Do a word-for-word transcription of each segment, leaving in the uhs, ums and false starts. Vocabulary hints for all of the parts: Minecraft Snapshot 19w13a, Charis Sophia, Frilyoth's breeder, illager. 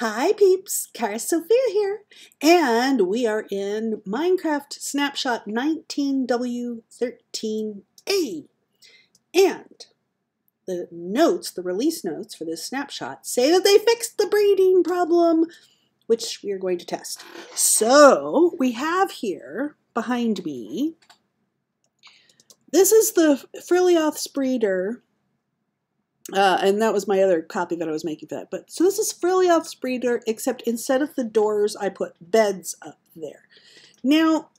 Hi peeps, Charis Sophia here, and we are in Minecraft Snapshot nineteen W thirteen A. And the notes, the release notes for this snapshot, say that they fixed the breeding problem, which we are going to test. So we have here behind me, this is the Frilyoth's breeder. Uh, and that was my other copy that I was making for that. But so this is Frilyoth's breeder, except instead of the doors, I put beds up there. Now,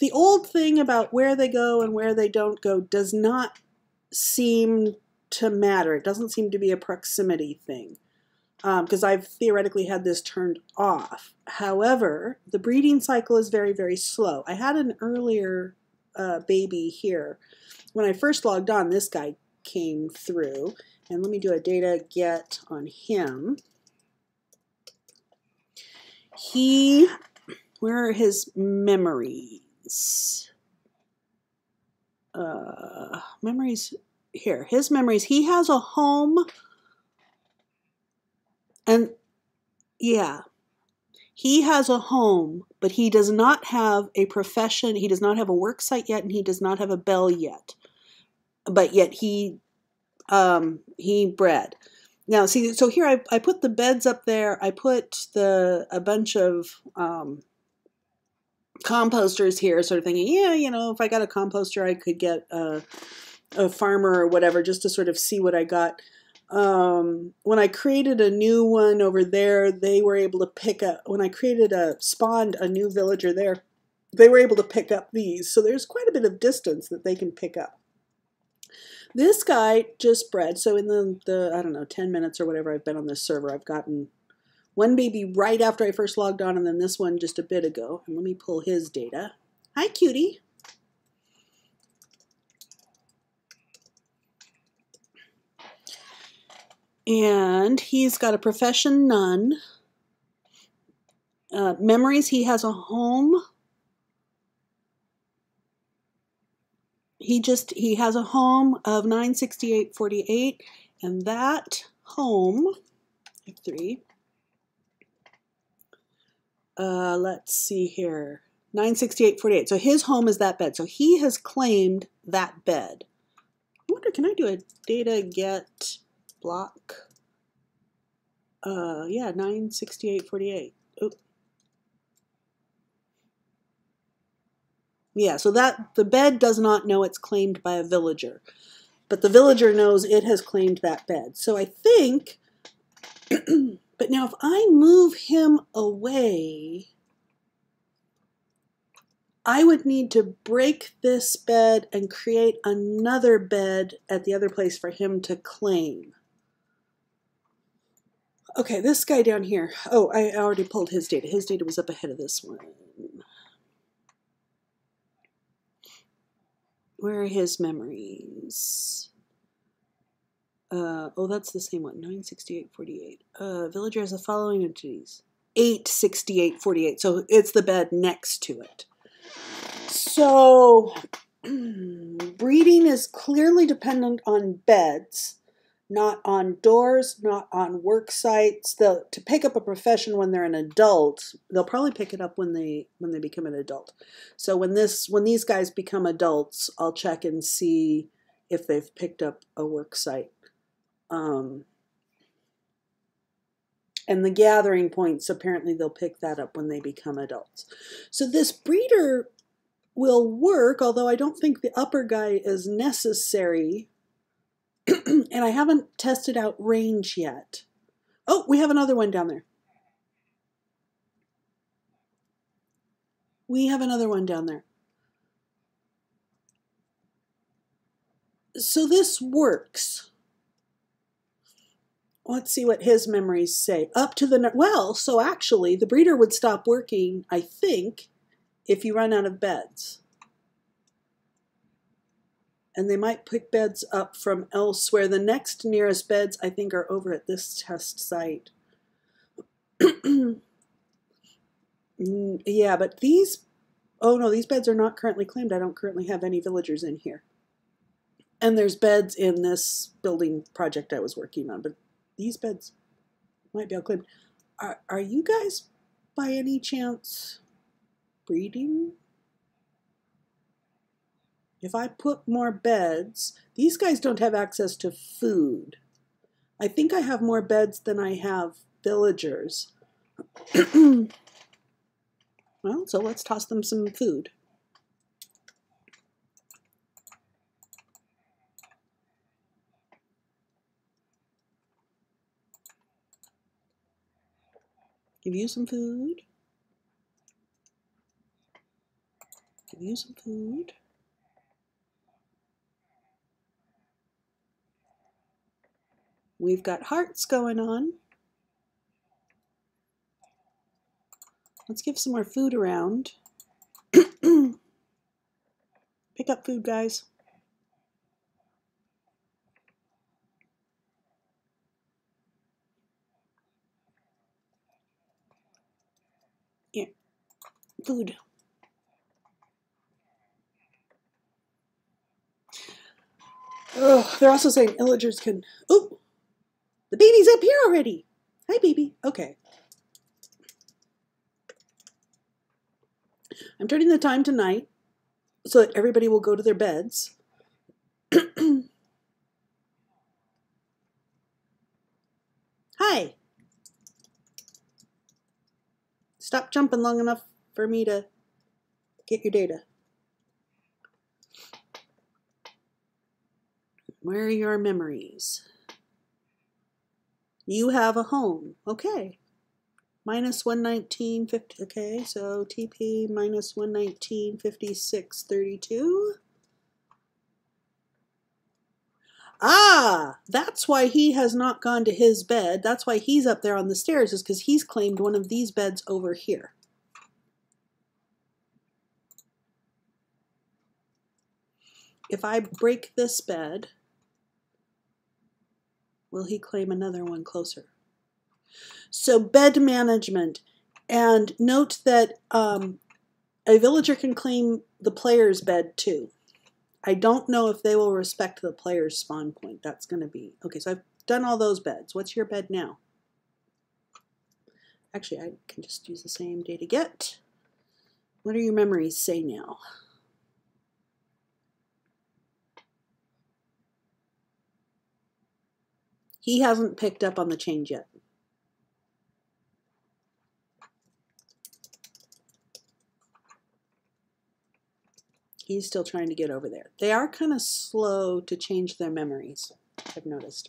the old thing about where they go and where they don't go does not seem to matter. It doesn't seem to be a proximity thing, because um, I've theoretically had this turned off. However, the breeding cycle is very, very slow. I had an earlier uh, baby here. When I first logged on, this guy came through. And let me do a data get on him. He, where are his memories? Uh, memories, here, his memories. He has a home, and yeah, he has a home, but he does not have a profession. He does not have a work site yet, and he does not have a bell yet. But yet he... Um, he bred. Now, see, so here I, I put the beds up there. I put the a bunch of um, composters here, sort of thinking, yeah, you know, if I got a composter, I could get a, a farmer or whatever, just to sort of see what I got. Um, when I created a new one over there, they were able to pick up, when I created a, spawned a new villager there, they were able to pick up these. So there's quite a bit of distance that they can pick up. This guy just bred, so in the, the, I don't know, ten minutes or whatever I've been on this server, I've gotten one baby right after I first logged on, and then this one just a bit ago. And let me pull his data. Hi, cutie. And he's got a profession, none. Uh, memories, he has a home. He just, he has a home of nine sixty-eight forty-eight, and that home, three, uh, let's see here, nine sixty-eight forty-eight. So his home is that bed. So he has claimed that bed. I wonder, can I do a data get block? Uh, yeah, nine sixty-eight forty-eight. Oops. Yeah, so that the bed does not know it's claimed by a villager, but the villager knows it has claimed that bed. So I think, but now if I move him away, I would need to break this bed and create another bed at the other place for him to claim. Okay, this guy down here. Oh, I already pulled his data. His data was up ahead of this one. Where are his memories? Uh, oh, that's the same one, nine sixty-eight forty-eight. Uh, villager has the following entities, eight sixty-eight forty-eight. So it's the bed next to it. So breeding is clearly dependent on beds, not on doors, not on work sites. They'll, to pick up a profession when they're an adult, they'll probably pick it up when they when they become an adult. So when this when these guys become adults, I'll check and see if they've picked up a work site. Um, and the gathering points, apparently they'll pick that up when they become adults. So this breeder will work, although I don't think the upper guy is necessary. And I haven't tested out range yet. Oh, we have another one down there. We have another one down there. So this works. Let's see what his memories say. Up to the, well, so actually the breeder would stop working, I think, if you run out of beds. And they might pick beds up from elsewhere. The next nearest beds, I think, are over at this test site. Yeah, but these, oh no, these beds are not currently claimed. I don't currently have any villagers in here. And there's beds in this building project I was working on, but these beds might be all claimed. are, are you guys by any chance breeding? If I put more beds, these guys don't have access to food. I think I have more beds than I have villagers. Well, so let's toss them some food. Give you some food. Give you some food. We've got hearts going on. Let's give some more food around. Pick up food, guys. Yeah, food. Oh, they're also saying illagers can... Oh! The baby's up here already. Hi, baby. Okay. I'm turning the time to night so that everybody will go to their beds. Hi. Stop jumping long enough for me to get your data. Where are your memories? You have a home. Okay. Minus one nineteen fifty. Okay, so T P minus one nineteen fifty-six thirty-two. Ah, that's why he has not gone to his bed. That's why he's up there on the stairs, is because he's claimed one of these beds over here. If I break this bed, will he claim another one closer? So bed management, and note that um, a villager can claim the player's bed too. I don't know if they will respect the player's spawn point. That's going to be... Okay, so I've done all those beds. What's your bed now? Actually, I can just use the same data get. What are your memories say now? He hasn't picked up on the change yet. He's still trying to get over there. They are kind of slow to change their memories, I've noticed.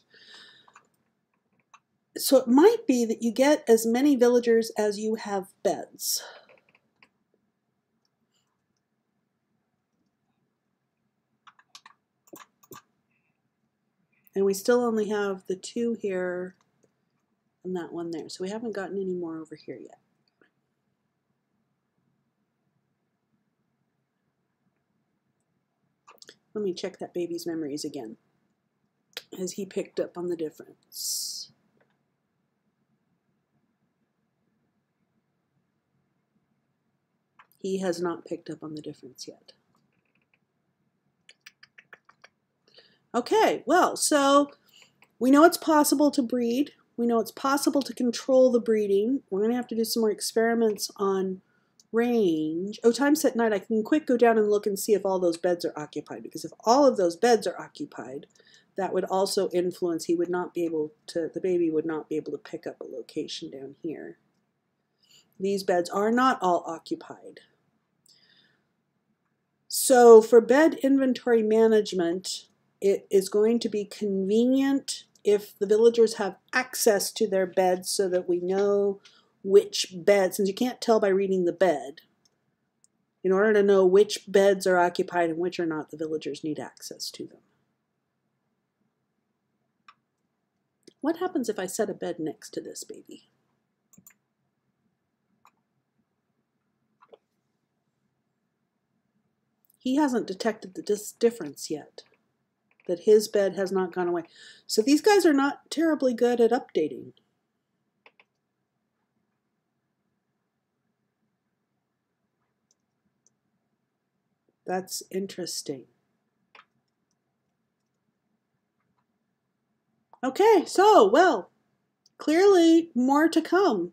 So it might be that you get as many villagers as you have beds. And we still only have the two here and that one there. So we haven't gotten any more over here yet. Let me check that baby's memories again. Has he picked up on the difference? He has not picked up on the difference yet. Okay, well, so we know it's possible to breed. We know it's possible to control the breeding. We're going to have to do some more experiments on range. Oh, time set night. I can quick go down and look and see if all those beds are occupied, because if all of those beds are occupied, that would also influence. He would not be able to, the baby would not be able to pick up a location down here. These beds are not all occupied. So for bed inventory management, it is going to be convenient if the villagers have access to their beds so that we know which beds, since you can't tell by reading the bed, in order to know which beds are occupied and which are not, the villagers need access to them. What happens if I set a bed next to this baby? He hasn't detected the difference yet, that his bed has not gone away. So these guys are not terribly good at updating. That's interesting. Okay, so, well, clearly more to come.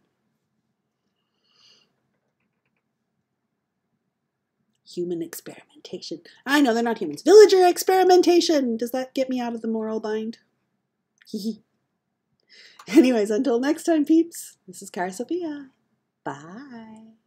human experimentation. I know they're not humans. Villager experimentation! Does that get me out of the moral bind? Hee Anyways, until next time, peeps, this is Charis Sophia. Bye.